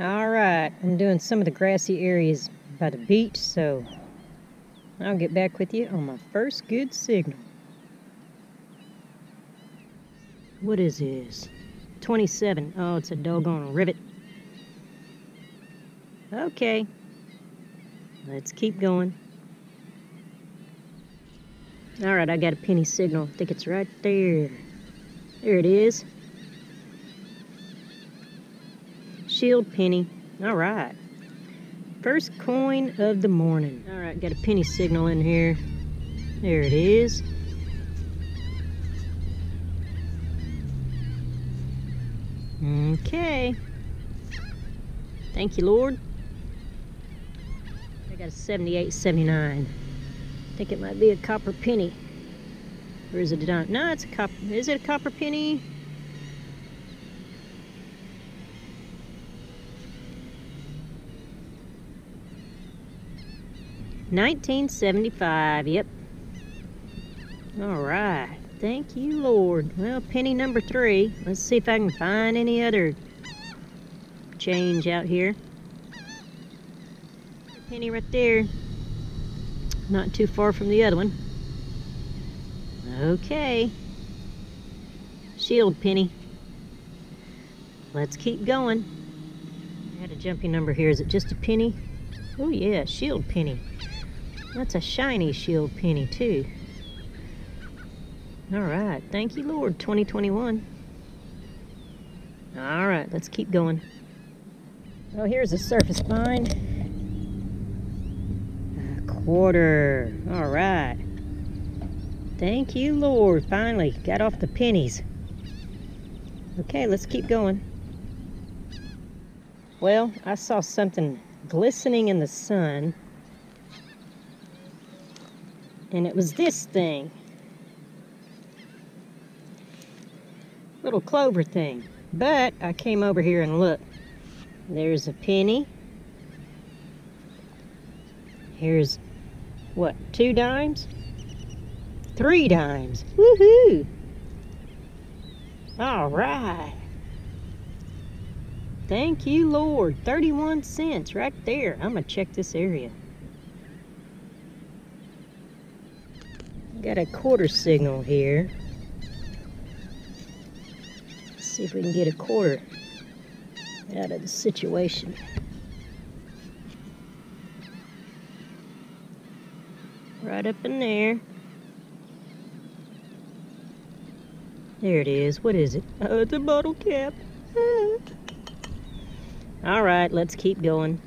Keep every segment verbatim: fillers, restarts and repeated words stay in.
Alright, I'm doing some of the grassy areas by the beach, so I'll get back with you on my first good signal. What is this? twenty-seven. Oh, it's a doggone rivet. Okay. Let's keep going. Alright, I got a penny signal. I think it's right there. There it is. Shield penny. Alright. First coin of the morning. Alright, got a penny signal in here. There it is. Okay. Thank you, Lord. I got a seventy-eight, seventy-nine. I think it might be a copper penny. Or is it a dime? No, it's a copper. Is it a copper penny? nineteen seventy-five, yep. Alright, thank you, Lord. Well, penny number three. Let's see if I can find any other change out here. Penny right there. Not too far from the other one. Okay. Shield penny. Let's keep going. I had a jumpy number here. Is it just a penny? Oh yeah, shield penny. That's a shiny shield penny too. Alright, thank you, Lord. twenty twenty-one. Alright, let's keep going. Oh, here's a surface find. A quarter. Alright. Thank you, Lord. Finally, got off the pennies. Okay, let's keep going. Well, I saw something glistening in the sun. And it was this thing. Little clover thing. But I came over here and look. There's a penny. Here's, what, two dimes? Three dimes. Woohoo! All right. Thank you, Lord. thirty-one cents right there. I'm going to check this area. Got a quarter signal here. Let's see if we can get a quarter out of the situation. Right up in there. There it is. What is it? Oh, it's a bottle cap. All right, let's keep going.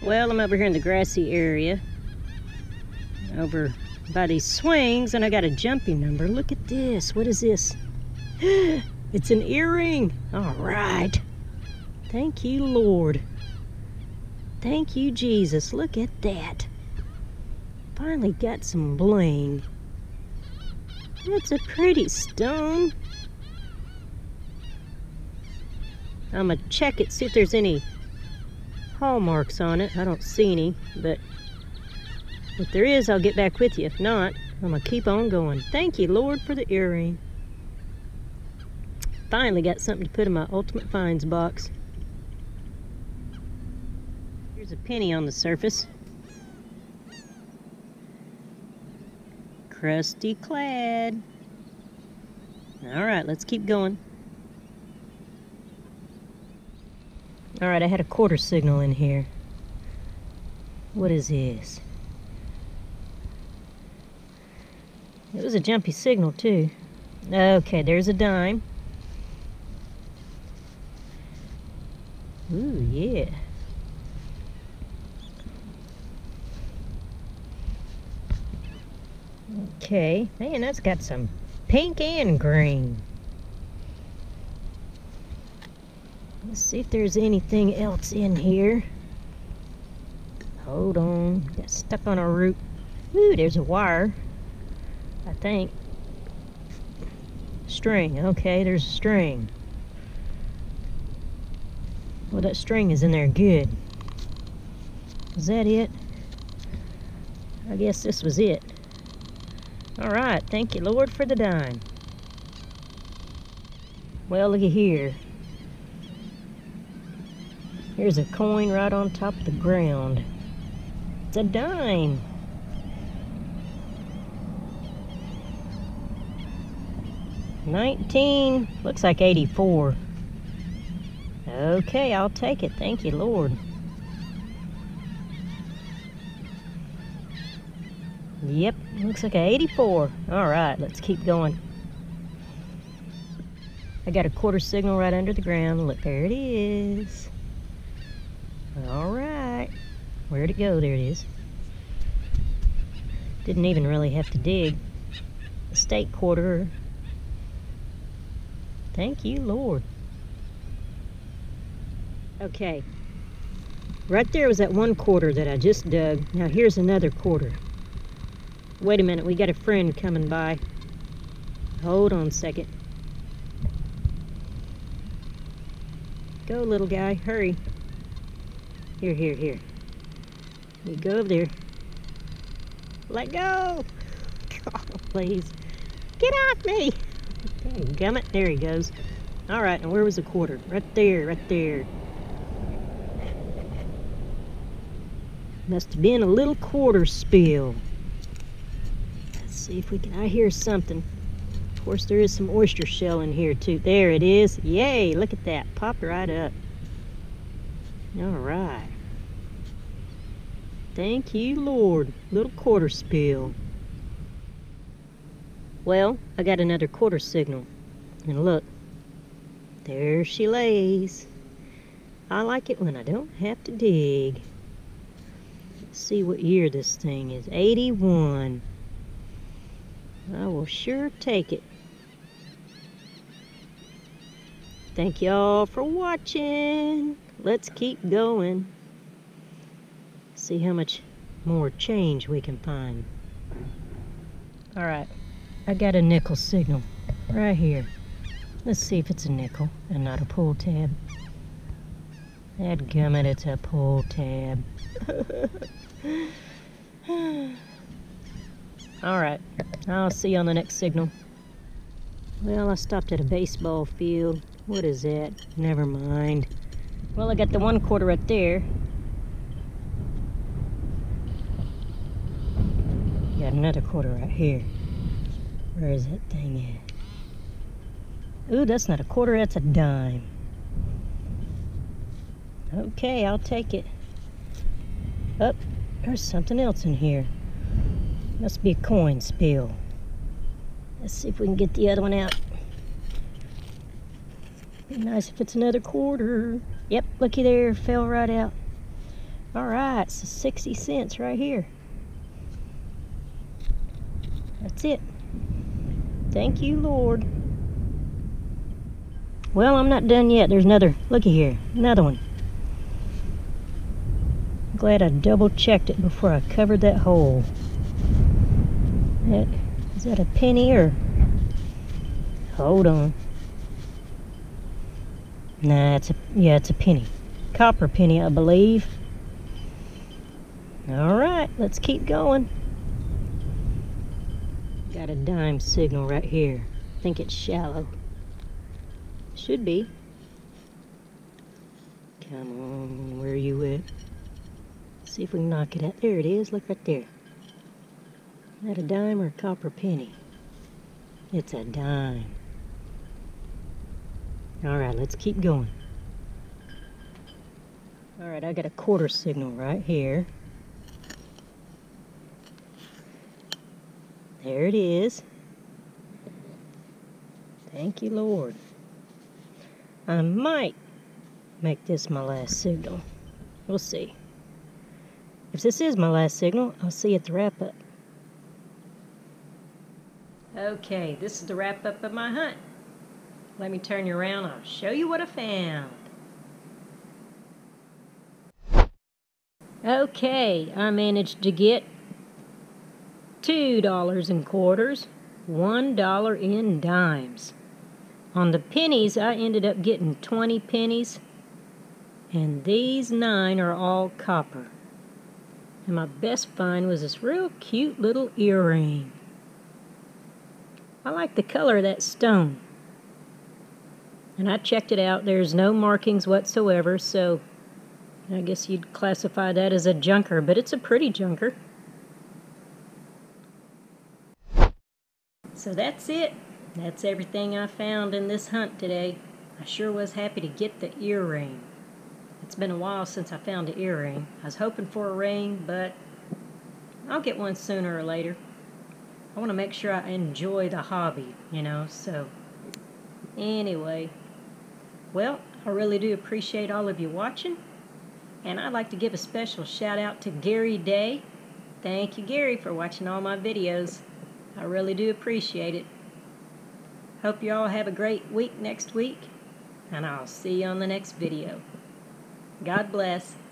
Well, I'm over here in the grassy area, over by these swings, and I got a jumpy number. Look at this. What is this? It's an earring. All right. Thank you, Lord. Thank you, Jesus. Look at that. Finally got some bling. That's a pretty stone. I'm going to check it, see if there's any hallmarks on it. I don't see any, but if there is, I'll get back with you. If not, I'm gonna keep on going. Thank you, Lord, for the earring. Finally got something to put in my ultimate finds box. Here's a penny on the surface. Crusty clad. All right, let's keep going. Alright, I had a quarter signal in here. What is this? It was a jumpy signal, too. Okay, there's a dime. Ooh, yeah. Okay. Man, that's got some pink and green. Let's see if there's anything else in here. Hold on. Got stuck on a root. Ooh, there's a wire. I think. String. Okay, there's a string. Well, that string is in there good. Is that it? I guess this was it. Alright, thank you, Lord, for the dime. Well, looky here. Here's a coin right on top of the ground. It's a dime. nineteen, looks like eighty-four. Okay, I'll take it. Thank you, Lord. Yep, looks like an eighty-four. Alright, let's keep going. I got a quarter signal right under the ground. Look, there it is. Alright. Where'd it go? There it is. Didn't even really have to dig. A state quarter. Thank you, Lord. Okay, right there was that one quarter that I just dug. Now here's another quarter. Wait a minute, we got a friend coming by. Hold on a second. Go, little guy, hurry. Here, here, here. You go over there. Let go! Oh, please. Get off me! Dang gummit, there he goes. Alright, now where was the quarter? Right there, right there. Must have been a little quarter spill. Let's see if we can... I hear something. Of course, there is some oyster shell in here, too. There it is. Yay! Look at that. Popped right up. Alright. Thank you, Lord. Little quarter spill. Well, I got another quarter signal. And look. There she lays. I like it when I don't have to dig. See what year this thing is. eighty-one. I will sure take it. Thank y'all for watching. Let's keep going. See how much more change we can find. Alright, I got a nickel signal right here. Let's see if it's a nickel and not a pull tab. Dadgummit, it's a pull tab. Alright, I'll see you on the next signal. Well, I stopped at a baseball field. What is that? Never mind. Well, I got the one quarter right there. Got another quarter right here. Where is that thing at? Ooh, that's not a quarter, that's a dime. Okay, I'll take it. Oh, there's something else in here. Must be a coin spill. Let's see if we can get the other one out. Be nice if it's another quarter. Yep, looky there, fell right out. Alright, so sixty cents right here. That's it. Thank you, Lord. Well, I'm not done yet. There's another, looky here, another one. Glad I double checked it before I covered that hole. That, is that a penny or? Hold on. Nah, it's a yeah, it's a penny, copper penny, I believe. All right, let's keep going. Got a dime signal right here. I think it's shallow. Should be. Come on, where are you at? See if we can knock it out. There it is. Look right there. Is that a dime or a copper penny? It's a dime. Alright, let's keep going. Alright, I got a quarter signal right here. There it is. Thank you, Lord. I might make this my last signal. We'll see. If this is my last signal, I'll see you at the wrap-up. Okay, this is the wrap-up of my hunt. Let me turn you around. I'll show you what I found. Okay, I managed to get two dollars in quarters, one dollar in dimes. On the pennies, I ended up getting twenty pennies, and these nine are all copper. And my best find was this real cute little earring. I like the color of that stone. And I checked it out. There's no markings whatsoever, so I guess you'd classify that as a junker, but it's a pretty junker. So that's it. That's everything I found in this hunt today. I sure was happy to get the earring. It's been a while since I found an earring. I was hoping for a ring, but I'll get one sooner or later. I want to make sure I enjoy the hobby, you know, so anyway. Well, I really do appreciate all of you watching. And I'd like to give a special shout out to Gary Day. Thank you, Gary, for watching all my videos. I really do appreciate it. Hope you all have a great week next week, and I'll see you on the next video. God bless.